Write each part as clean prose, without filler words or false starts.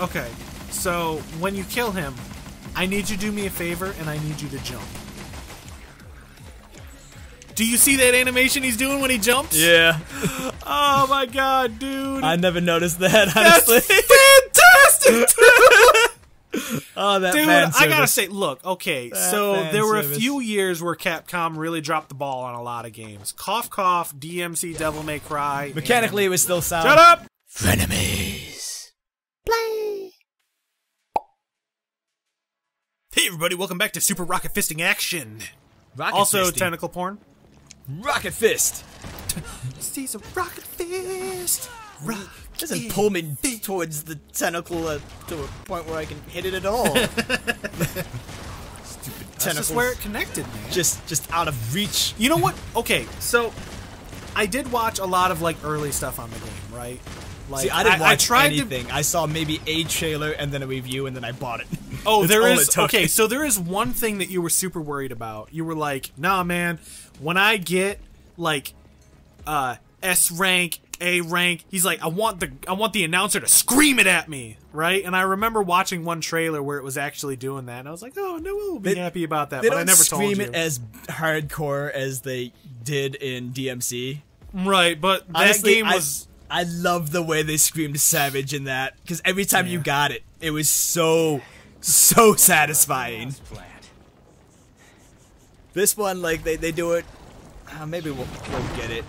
Okay, so when you kill him, I need you to do me a favor, and I need you to jump. Do you see that animation he's doing when he jumps? Yeah. Oh my god, dude. I never noticed that, honestly. That's fantastic, dude. Oh, that dude, I gotta say, look, okay, so there were a few years where Capcom really dropped the ball on a lot of games. Cough Cough, DMC, Devil May Cry. Mechanically, it was still sound. Shut up! Frenemies. Play. Hey, everybody, welcome back to Super Rocket Fisting Action. Rocket also, fisting. Tentacle porn. Rocket fist. He's a rocket fist. Rocket doesn't pull me towards the tentacle to a point where I can hit it at all. Stupid tentacles. That's just where it connected, man. Just out of reach. You know what? Okay, so I did watch a lot of like early stuff on the game, right? Like, see, I didn't watch anything. I saw maybe a trailer and then a review and then I bought it. Oh, there is, okay, so there is one thing that you were super worried about. You were like, nah, man, when I get like S rank, A rank, he's like, I want the announcer to scream it at me, right? And I remember watching one trailer where it was actually doing that, and I was like, oh, no one will be happy about that, but I never told you. They don't scream it as hardcore as they did in DMC. Right, but that game was... I love the way they screamed savage in that, because every time you got it, it was so satisfying. This one, like, they do it, maybe we'll get it.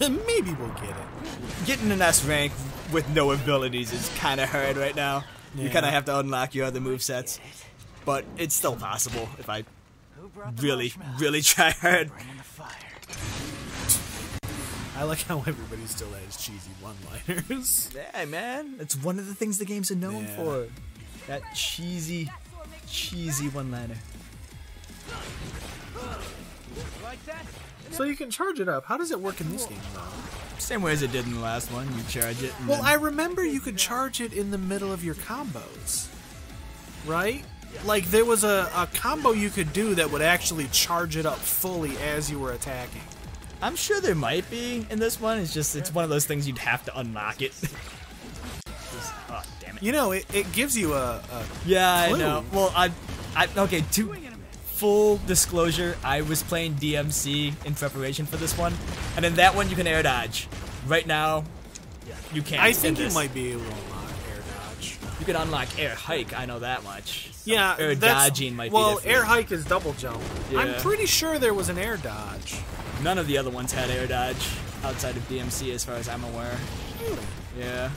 Maybe we'll get it. Getting an S rank with no abilities is kind of hard right now. Yeah. You kind of have to unlock your other movesets, but it's still possible if I really try hard. I like how everybody still has cheesy one-liners. Yeah, man. That's one of the things the games are known for. That cheesy one-liner. So you can charge it up. How does it work in this game, though? Same way as it did in the last one. You charge it. Well, I remember you could charge it in the middle of your combos. Right? Like, there was a combo you could do that would actually charge it up fully as you were attacking. I'm sure there might be in this one. It's just, it's one of those things you'd have to unlock it. Just, oh, damn it. You know, it gives you a yeah, clue. I know. Well, I okay, to full disclosure, I was playing DMC in preparation for this one, and in that one you can air dodge. Right now, you can't. I think you might be able to unlock air dodge. You can unlock air hike. I know that much. Yeah, air dodging might be different. Well, air hike is double jump. Yeah. I'm pretty sure there was an air dodge. None of the other ones had air dodge outside of DMC, as far as I'm aware. Yeah.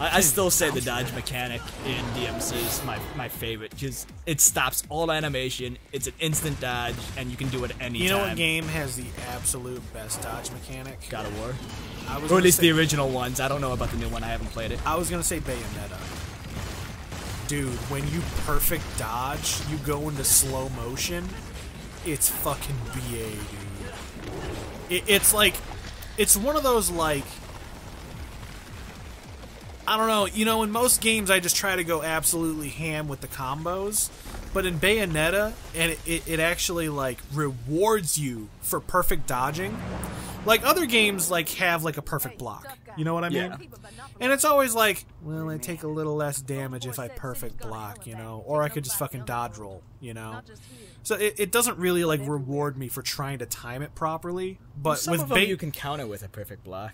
I still say the dodge mechanic in DMC is my favorite, because it stops all animation, it's an instant dodge, and you can do it anytime. You know what game has the absolute best dodge mechanic? God of War. Or at least the original ones. I don't know about the new one, I haven't played it. I was going to say Bayonetta. Dude, when you perfect dodge, you go into slow motion. It's fucking BA, dude. It's like, it's one of those, like, I don't know, you know, in most games I just try to go absolutely ham with the combos, but in Bayonetta, and it actually, like, rewards you for perfect dodging. Like, other games, like, have, like, a perfect block. You know what I mean? Yeah. And it's always like, well, I take a little less damage if I perfect block, you know? Or I could just fucking dodge roll, you know? So it doesn't really, like, reward me for trying to time it properly. But some of them you can counter with a perfect block.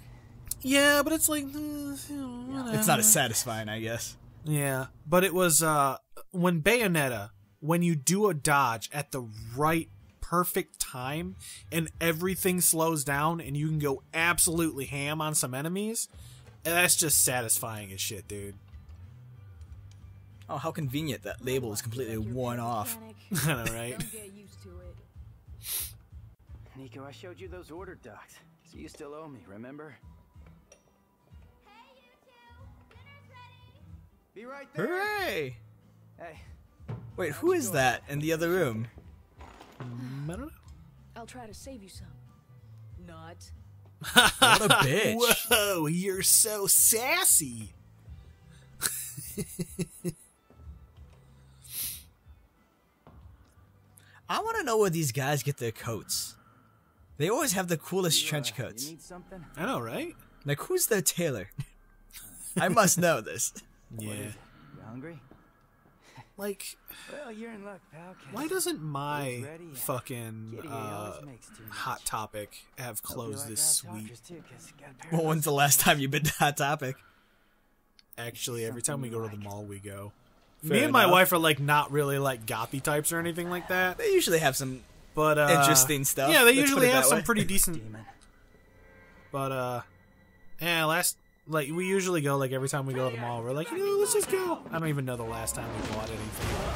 Yeah, but it's like... It's not as satisfying, I guess. Yeah, but it was... when Bayonetta, when you do a dodge at the right perfect time and everything slows down and you can go absolutely ham on some enemies, and that's just satisfying as shit, dude. Oh, how convenient that label is completely worn off. I know, right? Don't get used to it. Nico, I showed you those order docs, so you still owe me, remember? Hey, you two! Dinner's ready! Be right there! Hooray! Hey. Wait, who is that in the other room? I don't know. I'll try to save you some. Not. What a bitch. Whoa, you're so sassy. I want to know where these guys get their coats. They always have the coolest trench coats. I know, right? Like, who's their tailor? I must know this. Yeah. You hungry? Like, well, you're in luck, pal. Why doesn't my fucking Hot Topic have closed this suite? Well, when's the last time you've been to Hot Topic? Actually, every time we go to the mall, we go. Me and my wife are like not really like gothy types or anything like that. They usually have some interesting stuff. Yeah, they usually have some pretty decent. But yeah, like we usually go like every time we go to the mall, we're like, you know, let's just go. I don't even know the last time we bought anything.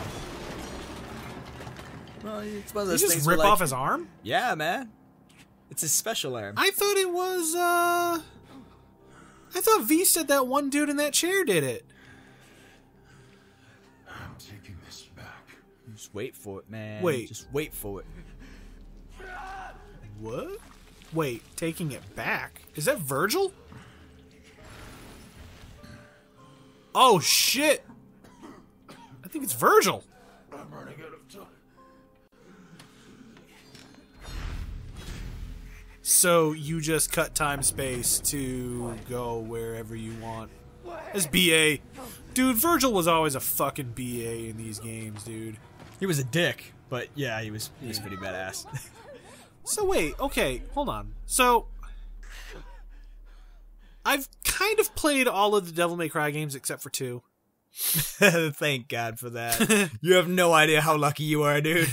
Well, it's one of those things. You just rip off his arm? Yeah, man. It's his special arm. I thought it was. I thought V said that one dude in that chair did it. I'm taking this back. Just wait for it, man. Wait. Just wait for it. What? Wait, taking it back? Is that Vergil? Oh shit! I think it's Vergil. I'm running out of time. So you just cut time space to go wherever you want. As BA, dude, Vergil was always a fucking BA in these games, dude. He was a dick, but yeah, he was pretty badass. So wait, okay, hold on. So I've kind of played all of the Devil May Cry games except for 2. Thank God for that. You have no idea how lucky you are, dude.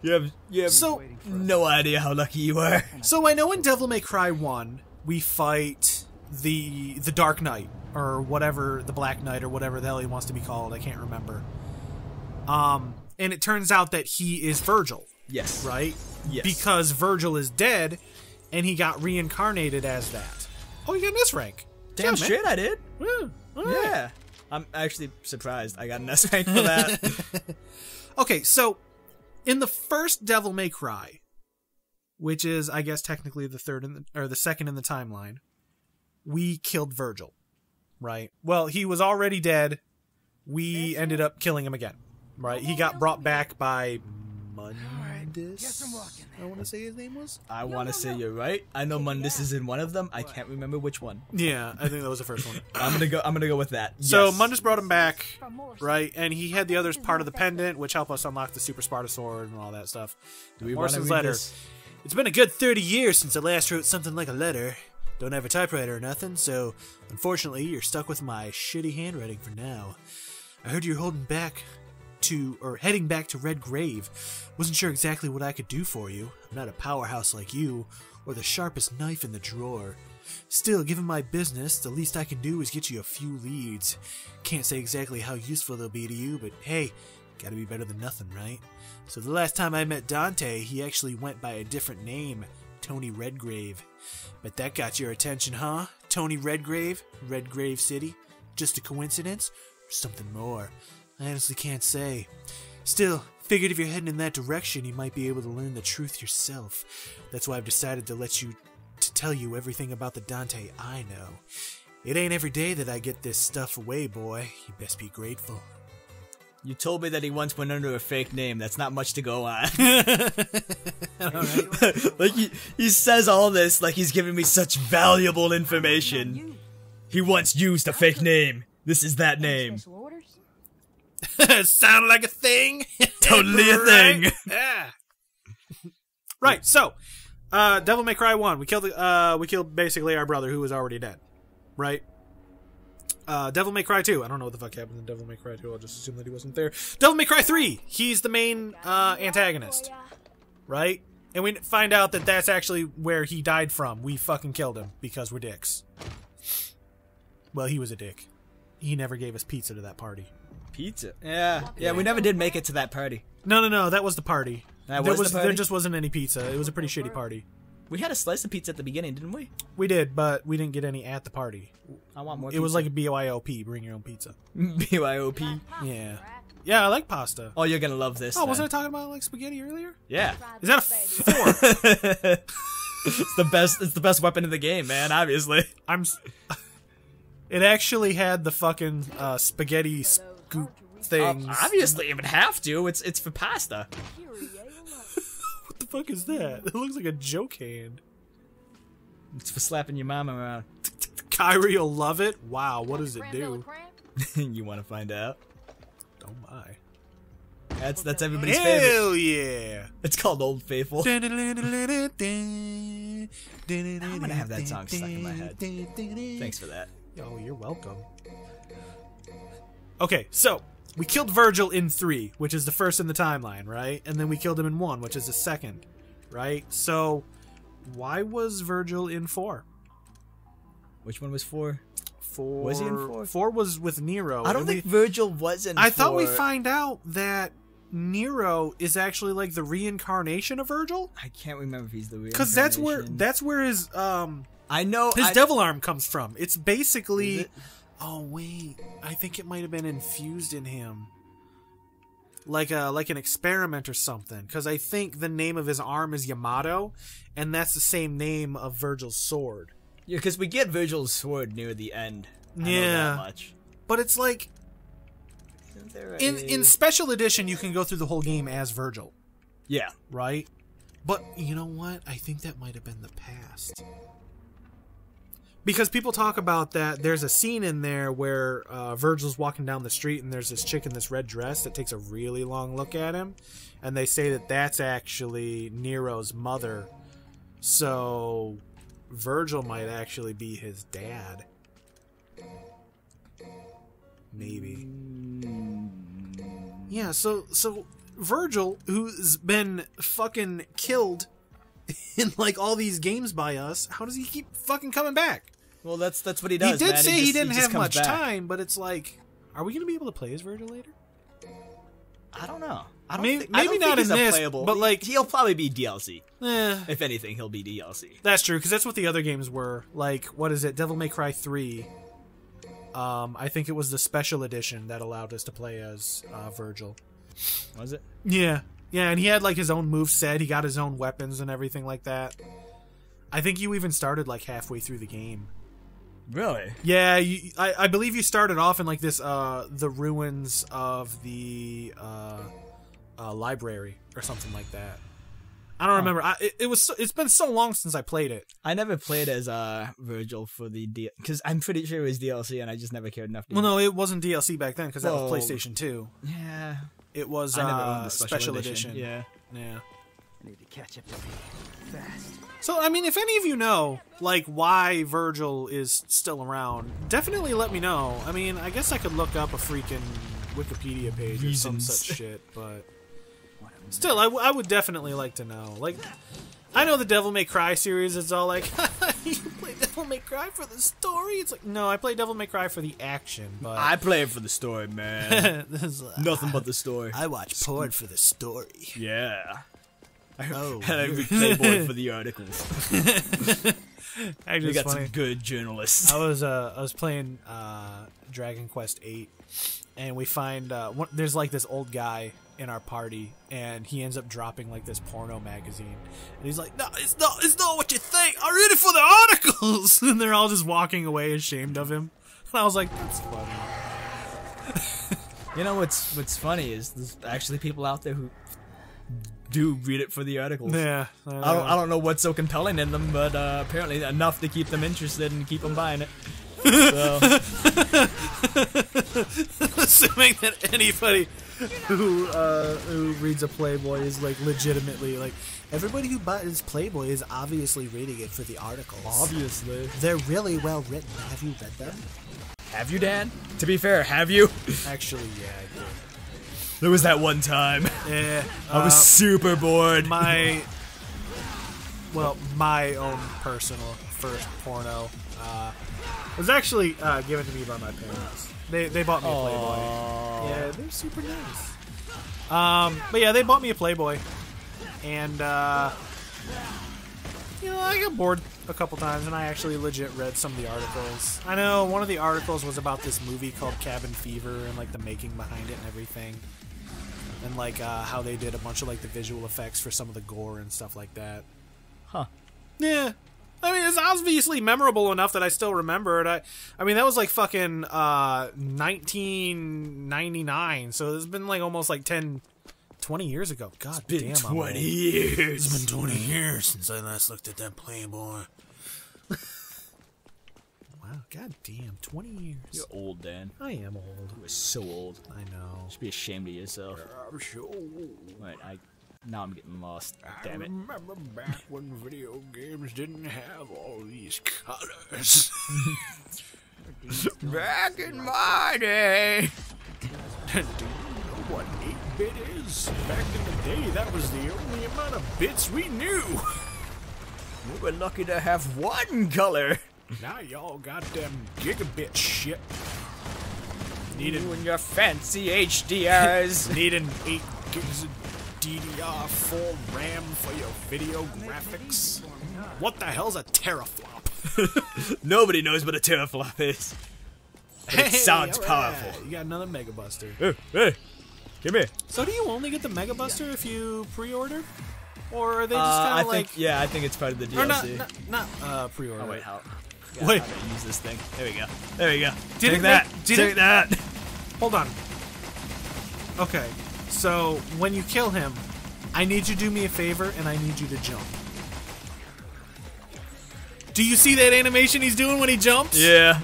You have so, no idea how lucky you are. So I know in Devil May Cry 1, we fight the Dark Knight or whatever, the Black Knight or whatever the hell he wants to be called. I can't remember. And it turns out that he is Vergil. Yes. Right? Yes. Because Vergil is dead, and he got reincarnated as that. Oh, you got an S rank. Damn straight I did. Woo. Right. Yeah. I'm actually surprised I got an S rank for that. Okay, so in the first Devil May Cry, which is I guess technically the third in the, or the second in the timeline, we killed Vergil, right? Well, he was already dead. We ended up killing him again, right? He got brought back by Mundus. I want to say his name was. I want to say you're right. I know Mundus is in one of them. I can't remember which one. Yeah, I think that was the first one. I'm gonna go with that. So yes. Mundus brought him back, right? And he had the other part of the pendant, which helped us unlock the Super Sparta Sword and all that stuff. Morrison's letter. This? It's been a good 30 years since I last wrote something like a letter. Don't have a typewriter or nothing, so unfortunately you're stuck with my shitty handwriting for now. I heard you're holding back. Heading back to Red Grave. Wasn't sure exactly what I could do for you. I'm not a powerhouse like you, or the sharpest knife in the drawer. Still, given my business, the least I can do is get you a few leads. Can't say exactly how useful they'll be to you, but hey, gotta be better than nothing, right? So the last time I met Dante, he actually went by a different name, Tony Redgrave. But that got your attention, huh? Tony Redgrave? Redgrave City? Just a coincidence? Or something more? I honestly can't say. Still, figured if you're heading in that direction, you might be able to learn the truth yourself. That's why I've decided to tell you everything about the Dante I know. It ain't every day that I get this stuff away, boy. You best be grateful. You told me that he once went under a fake name. That's not much to go on. Like he says all this like he's giving me such valuable information. He once used a fake name. This is that name. Sound like a thing? Totally a thing. Yeah. Right. So, Devil May Cry 1. We killed basically our brother who was already dead. Right. Devil May Cry 2. I don't know what the fuck happened in Devil May Cry 2. I'll just assume that he wasn't there. Devil May Cry 3. He's the main antagonist. Right. And we find out that that's actually where he died from. We fucking killed him because we're dicks. Well, he was a dick. He never gave us pizza to that party. Pizza. Yeah, yeah. We never did make it to that party. No, no, no. That was the party. There just wasn't any pizza. It was a pretty shitty party. We had a slice of pizza at the beginning, didn't we? We did, but we didn't get any at the party. I want more. It was like a BYOP. Bring your own pizza. BYOP. Yeah. Yeah, I like pasta. Oh, you're gonna love this. Oh, then. Wasn't I talking about like spaghetti earlier? Yeah. Is that a 4? It's the best. It's the best weapon in the game, man. Obviously. It actually had the fucking spaghetti. Things. Obviously, it would have to. It's for pasta. What the fuck is that? It looks like a joke hand. It's for slapping your mama around. Kyrie will love it? Wow, what does it do? You want to find out? Oh my. That's everybody's favorite. Hell yeah! It's called Old Faithful. I'm gonna have that song stuck in my head. Thanks for that. Oh, you're welcome. Okay, so we killed Vergil in 3, which is the first in the timeline, right? And then we killed him in 1, which is the second, right? So why was Vergil in 4? Which one was 4? 4 was he in 4? 4 was with Nero. I don't think Vergil was in 4. I thought we find out that Nero is actually like the reincarnation of Vergil. I can't remember if he's the reincarnation. Because that's where his his devil arm comes from. It's basically oh wait, I think it might have been infused in him, like an experiment or something. Because I think the name of his arm is Yamato, and that's the same name of Vergil's sword. Yeah, because we get Vergil's sword near the end. I know that much. But it's like in special edition, you can go through the whole game as Vergil. Yeah. Right. But you know what? I think that might have been the past. Because people talk about that. There's a scene in there where Vergil's walking down the street and there's this chick in this red dress that takes a really long look at him, and they say that that's actually Nero's mother. So Vergil might actually be his dad. Maybe. Yeah, so Vergil, who's been fucking killed in like all these games by us, how does he keep fucking coming back? Well, that's what he does. He did say he didn't have much time, but it's like, are we going to be able to play as Vergil later? I don't know. Maybe not in this, but like he'll probably be DLC. If anything, he'll be DLC. That's true, because that's what the other games were. Like, what is it? Devil May Cry 3. I think it was the special edition that allowed us to play as Vergil. Was it? Yeah, yeah, and he had like his own moveset. He got his own weapons and everything like that. I think you even started like halfway through the game. Really? Yeah, I believe you started off in like this the ruins of the library or something like that. I don't remember. It's been so long since I played it. I never played as Vergil for the DLC because I'm pretty sure it was DLC, and I just never cared enough. Well, no, it wasn't DLC back then because that was PlayStation 2. Yeah, it was special edition. Yeah. I need to catch up to me fast. So, I mean, if any of you know, like, why Vergil is still around, definitely let me know. I mean, I guess I could look up a freaking Wikipedia page or some such shit, but still, I would definitely like to know. Like, I know the Devil May Cry series is all like, you play Devil May Cry for the story? It's like, no, I play Devil May Cry for the action, but I play it for the story, man. Nothing but the story. I watch porn for the story. Yeah. Oh, I read Playboy for the articles. We got some good journalists. I was playing Dragon Quest VIII, and we find there's like this old guy in our party, and he ends up dropping like this porno magazine, and he's like, "No, it's not what you think. I read it for the articles," and they're all just walking away ashamed of him. And I was like, "That's funny." You know what's funny is there's actually people out there who do read it for the articles. Yeah. I don't know what's so compelling in them, but apparently enough to keep them interested and keep them buying it. So. Assuming that anybody who reads a Playboy is like legitimately like, everybody who buys Playboy is obviously reading it for the articles. Obviously. They're really well written. Have you read them? Have you, Dan? To be fair, have you? Actually, yeah, I did. There was that one time. Yeah, I was super bored. My own personal first porno was actually given to me by my parents. They bought me a Playboy. Yeah, they're super nice. But yeah, they bought me a Playboy, and you know, I got bored a couple times, and I actually legit read some of the articles. I know one of the articles was about this movie called Cabin Fever and like the making behind it and everything. And like how they did a bunch of like the visual effects for some of the gore and stuff like that. Huh. Yeah. I mean, it's obviously memorable enough that I still remember it. I mean, that was like fucking 1999. So it's been like almost like 20 years ago. God damn. It's been 20 years. It's been 20 years since I last looked at that Playboy. Wow, goddamn, 20 years. You're old, Dan. I am old. You are so old. I know. You should be ashamed of yourself. I'm so old. Right, now I'm getting lost. Damn it. I remember back when video games didn't have all these colors. Back in my day. Do you know what 8-bit is? Back in the day, that was the only amount of bits we knew. We were lucky to have one color. Now y'all got them gigabit shit. You and your fancy HDRs. Needing 8 gigs of DDR4 RAM for your video graphics. What the hell's a teraflop? Nobody knows what a teraflop is. But it sounds powerful. You got another Mega Buster. Hey, come here. So do you only get the Mega Buster if you pre-order? Or are they just kind of like... Yeah, I think it's part of the DLC. Or not pre-order. Oh, wait, how... Wait. How do I use this thing? There we go. There we go. Take that. Hold on. Okay. So, when you kill him, I need you to do me a favor, and I need you to jump. Do you see that animation he's doing when he jumps? Yeah.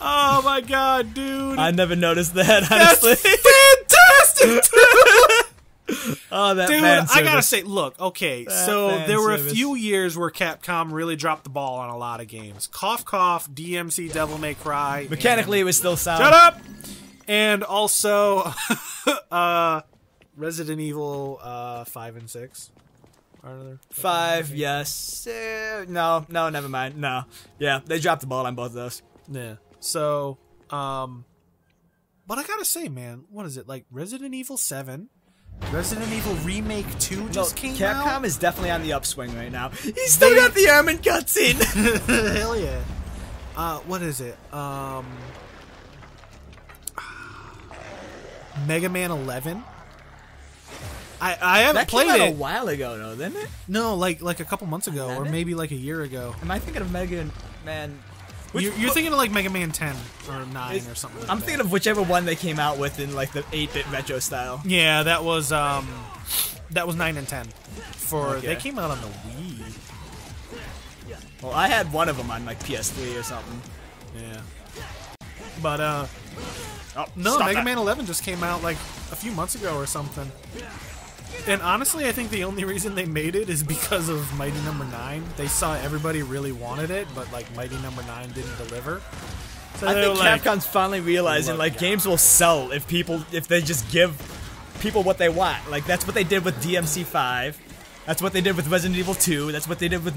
Oh my god, dude. I never noticed that, honestly. That's fantastic, dude. Oh, that dude, I gotta say, look, okay, so there were a few years where Capcom really dropped the ball on a lot of games. Cough Cough, DMC, Devil May Cry. Mechanically, it was still sound. Shut up! And also, Resident Evil 5 and 6. Are 5, yes. No, never mind. No. Yeah, they dropped the ball on both of those. Yeah. So, but I gotta say, man, what is it? Like, Resident Evil 7? Resident Evil Remake 2 just came out? Capcom is definitely on the upswing right now. He's still got the arm and guts in! Hell yeah. What is it? Mega Man 11? I haven't played it. That came out a while ago, though, didn't it? No, like a couple months ago, or maybe like a year ago. Am I thinking of Mega Man... You're thinking of like Mega Man 10 or 9 or something like that. I'm thinking of whichever one they came out with in like the 8-bit retro style. Yeah, that was 9 and 10. They came out on the Wii. Well, I had one of them on like PS3 or something. Yeah. But, no, Mega Man 11 just came out like a few months ago or something. And honestly, I think the only reason they made it is because of Mighty No. 9. They saw everybody really wanted it, but like Mighty No. 9 didn't deliver. So I think Capcom's finally realizing like games will sell if they just give people what they want. Like that's what they did with DMC 5. That's what they did with Resident Evil 2. That's what they did with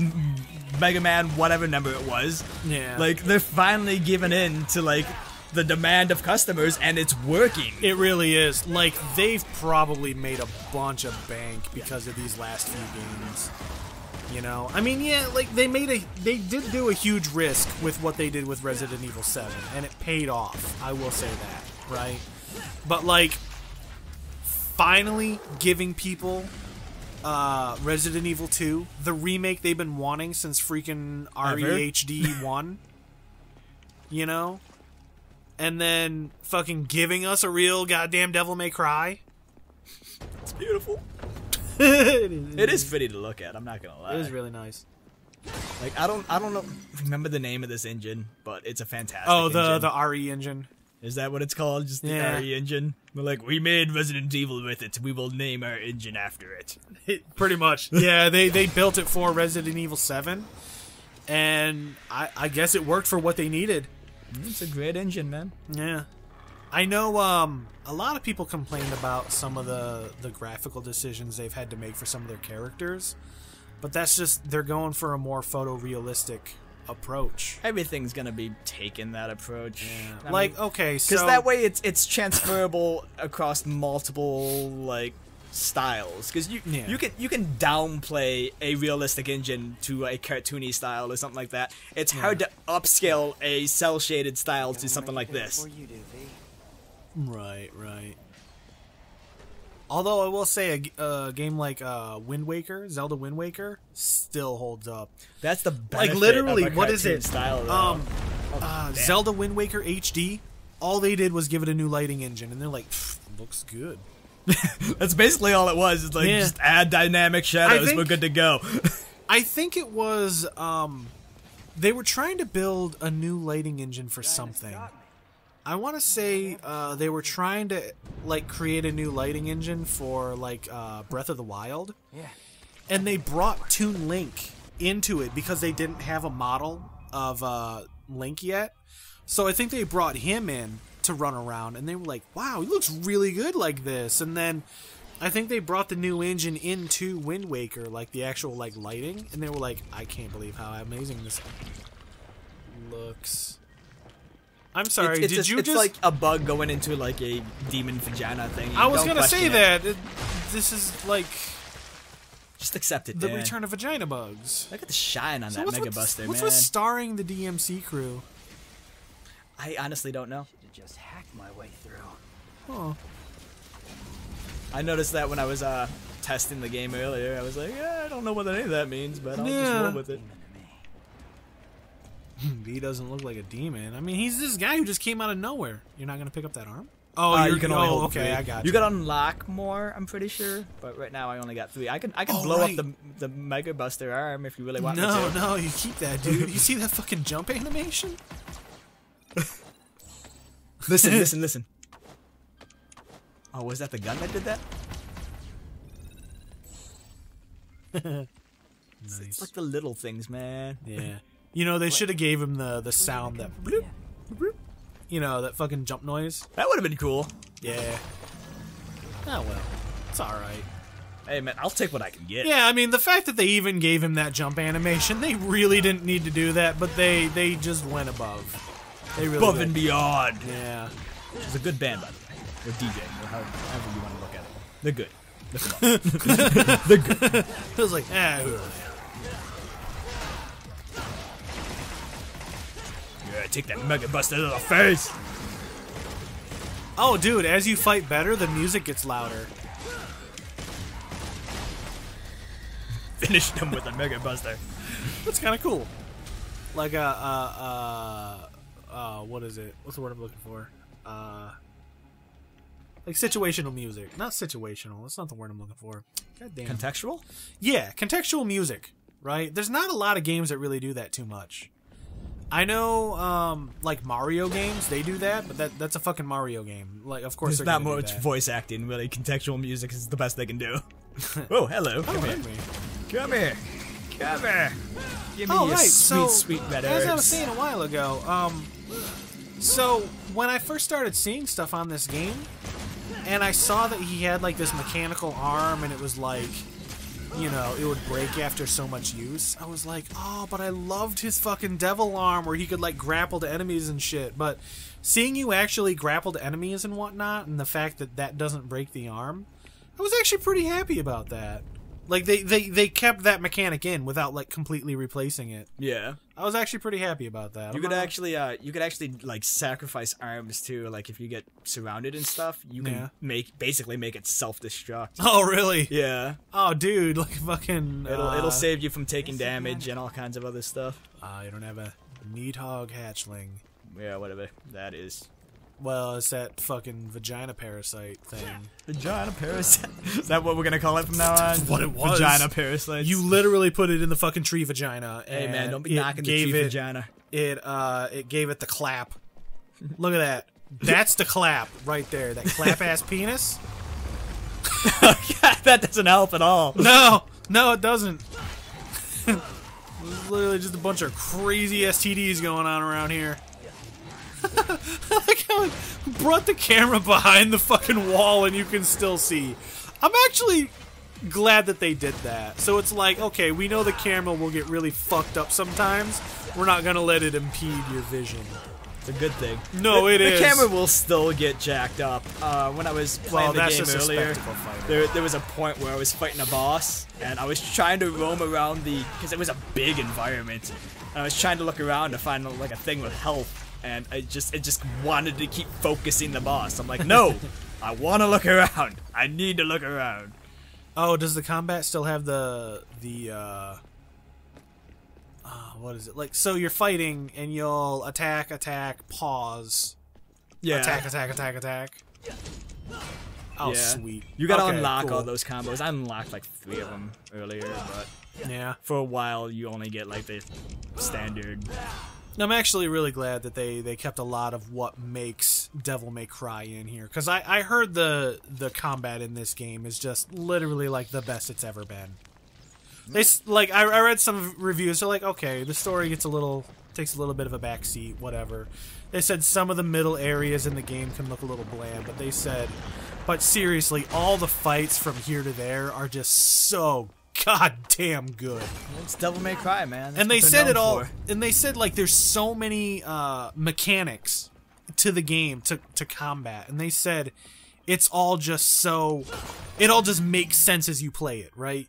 Mega Man, whatever number it was. Yeah. Like they're finally giving in to like the demand of customers, and it's working. It really is. Like, they've probably made a bunch of bank because of these last few games. You know? I mean, yeah, like, they did do a huge risk with what they did with Resident Evil 7, and it paid off. I will say that, right? But, like, finally giving people Resident Evil 2, the remake they've been wanting since freaking REHD 1, you know? And then fucking giving us a real goddamn Devil May Cry. It's beautiful. It is pretty to look at, I'm not gonna lie. It is really nice. Like I don't remember the name of this engine, but it's a fantastic engine. The RE engine. Is that what it's called? Just the RE engine? We're like, we made Resident Evil with it, we will name our engine after it. Pretty much. Yeah, they built it for Resident Evil 7. And I guess it worked for what they needed. It's a great engine, man. Yeah. I know a lot of people complained about some of the graphical decisions they've had to make for some of their characters, but that's just, they're going for a more photorealistic approach. Everything's going to be taking that approach. Yeah. Like, okay, so... Because that way it's transferable across multiple, like, styles. Because you can downplay a realistic engine to a cartoony style or something like that. It's hard to upscale a cell shaded style to something like this. Right, right. Although I will say a game like Wind Waker, Zelda Wind Waker, still holds up. That's the benefit like literally. Of a what is it? Style Zelda Wind Waker HD. All they did was give it a new lighting engine, and they're like, looks good. That's basically all it was. It's like, just add dynamic shadows, we're good to go. I think it was They were trying to build a new lighting engine for something. I want to say they were trying to like create a new lighting engine for like Breath of the Wild. Yeah. And they brought Toon Link into it because they didn't have a model of Link yet. So I think they brought him in to run around, and they were like, wow, he looks really good like this. And then I think they brought the new engine into Wind Waker, like the actual like lighting, and they were like, I can't believe how amazing this looks. I'm sorry, it's like a bug going into like a demon vagina thing. I was gonna say that. This is like... Just accept it, The return of vagina bugs. Look at the shine on that Mega Buster, man. What's with starring the DMC crew? I honestly don't know. Just hacked my way through. Oh. I noticed that when I was testing the game earlier. I was like, yeah, I don't know what any of that means, but I'll just roll with it. He doesn't look like a demon. I mean, he's this guy who just came out of nowhere. You're not gonna pick up that arm? Oh, you can only hold three. I got you. You got unlock more, I'm pretty sure. But right now, I only got 3. I can blow up the Mega Buster arm if you really want me to. No, you keep that, dude. You see that fucking jump animation? Listen, listen, listen. Oh, was that the gun that did that? Nice. It's like the little things, man. Yeah. You know, they should have gave him the sound that bloop, bloop, you know, that fucking jump noise. That would have been cool. Yeah. Oh, well. It's alright. Hey, man, I'll take what I can get. Yeah, I mean, the fact that they even gave him that jump animation, they really didn't need to do that, but they just went above. They really above and beyond. Yeah. It's a good band, by the way. Or DJ, or however you want to look at it. They're good. Look them up. They're good. It was like, eh. Yeah, take that Mega Buster out of the face. Oh, dude, as you fight better, the music gets louder. Finish them with a Mega Buster. That's kind of cool. Like a, what is it? What's the word I'm looking for? Like situational music. Not situational. That's not the word I'm looking for. God damn. Contextual? Yeah, contextual music, right? There's not a lot of games that really do that too much. I know, like Mario games, they do that, but that's a fucking Mario game. Like, of course, there's not much voice acting, really. Contextual music is the best they can do. Oh, hello. Come here. Come here. Come here. Give me your sweet, sweet red herbs. As I was saying a while ago, so when I first started seeing stuff on this game, and I saw that he had like this mechanical arm, and it was like, you know, it would break after so much use, I was like, oh, but I loved his fucking devil arm where he could like grapple to enemies and shit. But seeing you actually grapple to enemies and whatnot, and the fact that that doesn't break the arm, I was actually pretty happy about that. Like, they kept that mechanic in without, like, completely replacing it. Yeah. I was actually pretty happy about that. You could actually, like, sacrifice arms, too. Like, if you get surrounded and stuff, you can basically make it self-destruct. Oh, really? Yeah. Oh, dude, like, fucking... It'll save you from taking damage and all kinds of other stuff. You don't have a Needhog hatchling. Yeah, whatever that is. Well, it's that fucking vagina parasite thing. Vagina parasite? Is that what we're gonna call it from now on? What it was. Vagina parasite. You literally put it in the fucking tree vagina. Hey, man, don't be knocking the tree vagina. It gave it the clap. Look at that. That's the clap right there. That clap-ass penis. God, that doesn't help at all. No. No, it doesn't. There's literally just a bunch of crazy STDs going on around here. I like how it brought the camera behind the fucking wall and you can still see. I'm actually glad that they did that. So it's like, okay, we know the camera will get really fucked up sometimes. We're not gonna let it impede your vision. It's a good thing. No, it is. The camera will still get jacked up. When I was playing the game earlier, there was a point where I was fighting a boss, and I was trying to roam around because it was a big environment. And I was trying to look around to find like a thing with health. And it just wanted to keep focusing the boss. I'm like, no, I want to look around. I need to look around. Oh, does the combat still have what is it? Like, so you're fighting and you'll attack, attack, pause. Yeah. Attack, attack, attack, attack. Oh, yeah. Sweet. You gotta unlock all those combos. I unlocked like 3 of them earlier, but Yeah, for a while you only get like the standard. I'm actually really glad that they kept a lot of what makes Devil May Cry in here, because I heard the combat in this game is just literally like the best it's ever been. They like I read some reviews. They're like, okay, the story gets a little takes a little bit of a backseat, whatever. They said some of the middle areas in the game can look a little bland, but they said, but seriously, all the fights from here to there are just so goddamn good. It's Devil May Cry, man. That's and they said it all. For. And they said like there's so many mechanics to the game to combat, and they said. It's all just so... It all just makes sense as you play it, right?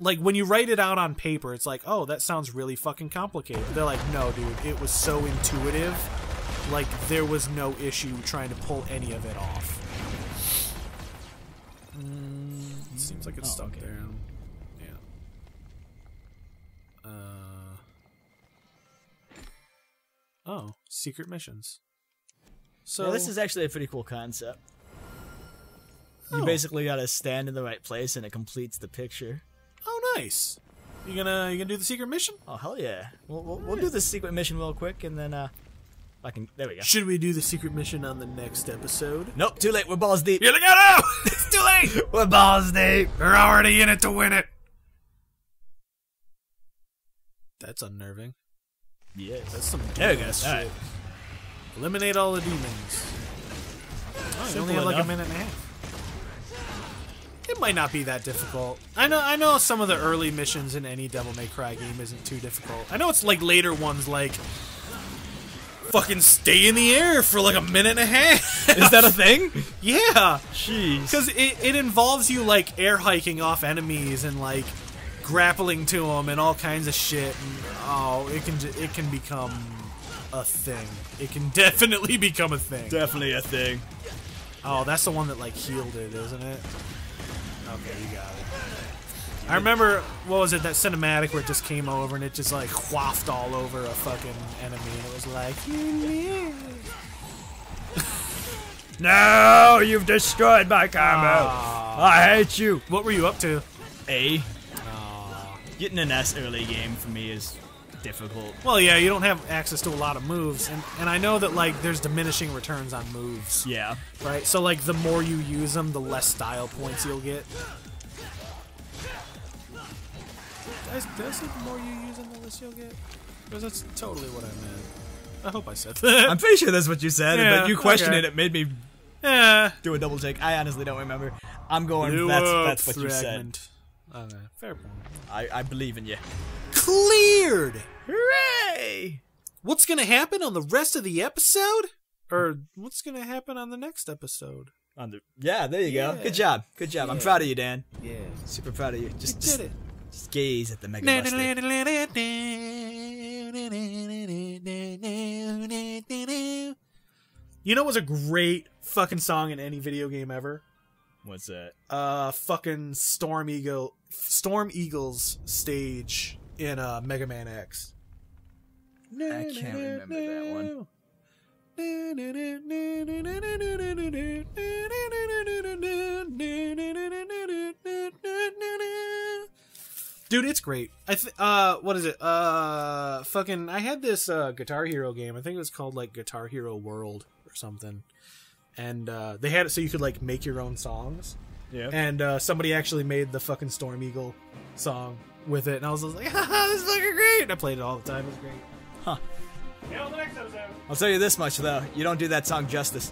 Like, when you write it out on paper, it's like, oh, that sounds really fucking complicated. But they're like, no, dude, it was so intuitive. Like, there was no issue trying to pull any of it off. It seems like it's stuck there. Yeah. Oh, secret missions. So yeah, this is actually a pretty cool concept. You basically gotta stand in the right place, and it completes the picture. Oh, nice! You gonna do the secret mission? Oh, hell yeah! We'll do the secret mission real quick, and then I can. There we go. Should we do the secret mission on the next episode? Nope, too late. We're balls deep. You're like, oh no! It's too late. We're balls deep. We're already in it to win it. That's unnerving. Yeah, that's some. There we go. Shit. All right. Eliminate all the demons. Oh, you only have like a minute and a half. It might not be that difficult. I know some of the early missions in any Devil May Cry game isn't too difficult. I know it's like later ones like fucking stay in the air for like a minute and a half. Is that a thing? Yeah. Jeez. Because it involves you like air hiking off enemies and like grappling to them and all kinds of shit. And, oh, it can become a thing. It can definitely become a thing. Definitely a thing. Oh, that's the one that like healed it, isn't it? Okay, you got it. I remember, what was it, that cinematic where it just came over and it just like wafted all over a fucking enemy and it was like, no, you've destroyed my combo. I hate you. What were you up to? A. Getting an S early game for me is difficult. Well, yeah, you don't have access to a lot of moves, and I know that like there's diminishing returns on moves. Yeah. Right. So like the more you use them, the less style points you'll get. That's the more you use them, the less you'll get. Because that's totally what I meant. I hope I said that. I'm pretty sure that's what you said, yeah, but you questioned it. It made me do a double take. I honestly don't remember. I'm going. That's what you said. Okay, fair point. I believe in you. Cleared! Hooray! What's gonna happen on the rest of the episode? Or what's gonna happen on the next episode? Yeah, there you go. Good job. Good job. Yeah. I'm proud of you, Dan. Yeah. Super proud of you. You did it. Just gaze at the mega mustache. You know what was a great fucking song in any video game ever? What's that? Fucking Storm Eagle's stage in Mega Man X. I can't remember that one. Dude, it's great. What is it? Fucking. I had this Guitar Hero game. I think it was called like Guitar Hero World or something. And they had it so you could like make your own songs. Yeah. And somebody actually made the fucking Storm Eagle song with it, and I was like, haha, this is fucking great! And I played it all the time, it was great. Huh. Yeah, well, the next episode. I'll tell you this much though, you don't do that song justice.